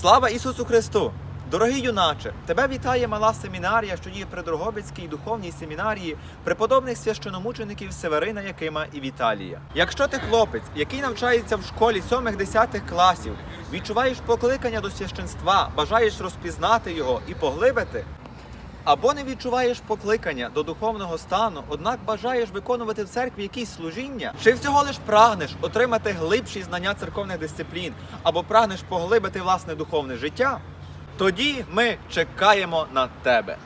Слава Ісусу Христу! Дорогий юначе, тебе вітає мала семінарія, що діє при Дрогобицькій духовній семінарії преподобних священомучеників Северина, Якима і Віталія. Якщо ти хлопець, який навчається в школі 7-10 класів, відчуваєш покликання до священства, бажаєш розпізнати його і поглибити, або не відчуваєш покликання до духовного стану, однак бажаєш виконувати в церкві якісь служіння, чи всього лиш прагнеш отримати глибші знання церковних дисциплін, або прагнеш поглибити власне духовне життя, тоді ми чекаємо на тебе.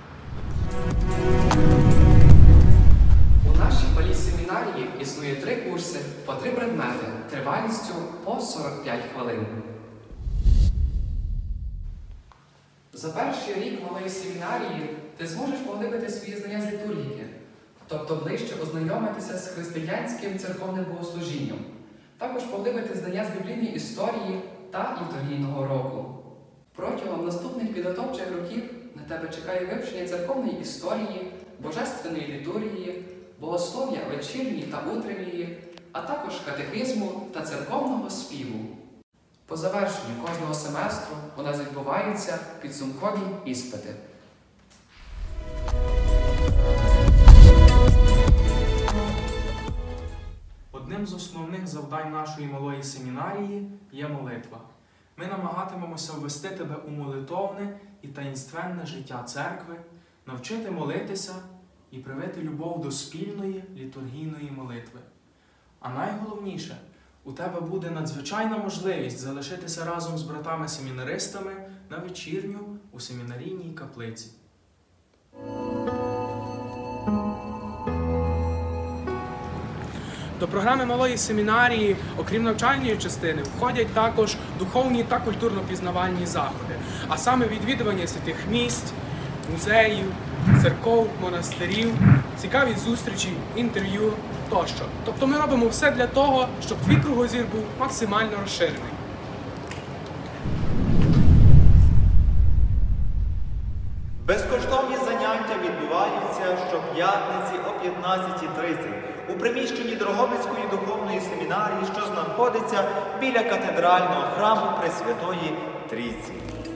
У нашій малій семінарії існує 3 курси по 3 предмети тривалістю по 45 хвилин. За перший рік малої семінарії ти зможеш поглибити свої знання з літургії, тобто ближче ознайомитися з християнським церковним богослужінням, також поглибити знання з біблійної історії та літургійного року. Протягом наступних підготовчих років на тебе чекає вивчення церковної історії, божественної літургії, богослов'я вечірньої та утренньої, а також катехизму та церковного співу. По завершенню кожного семестру у нас відбуваються підсумкові іспити. Одним з основних завдань нашої малої семінарії є молитва. Ми намагатимемося ввести тебе у молитовне і таїнственне життя церкви, навчити молитися і привити любов до спільної літургійної молитви. А найголовніше, у тебе буде надзвичайна можливість залишитися разом з братами-семінаристами на вечірню у семінарійній каплиці. До програми малої семінарії, окрім навчальної частини, входять також духовні та культурно-пізнавальні заходи, а саме відвідування святих місць, музеїв, церков, монастирів, цікаві зустрічі, інтерв'ю тощо. Тобто ми робимо все для того, щоб твій кругозір був максимально розширений. Безкоштовні заняття відбуваються щоп'ятниці о 15:30. У приміщенні Дрогобицької духовної семінарії, що знаходиться біля катедрального храму Пресвятої Трійці.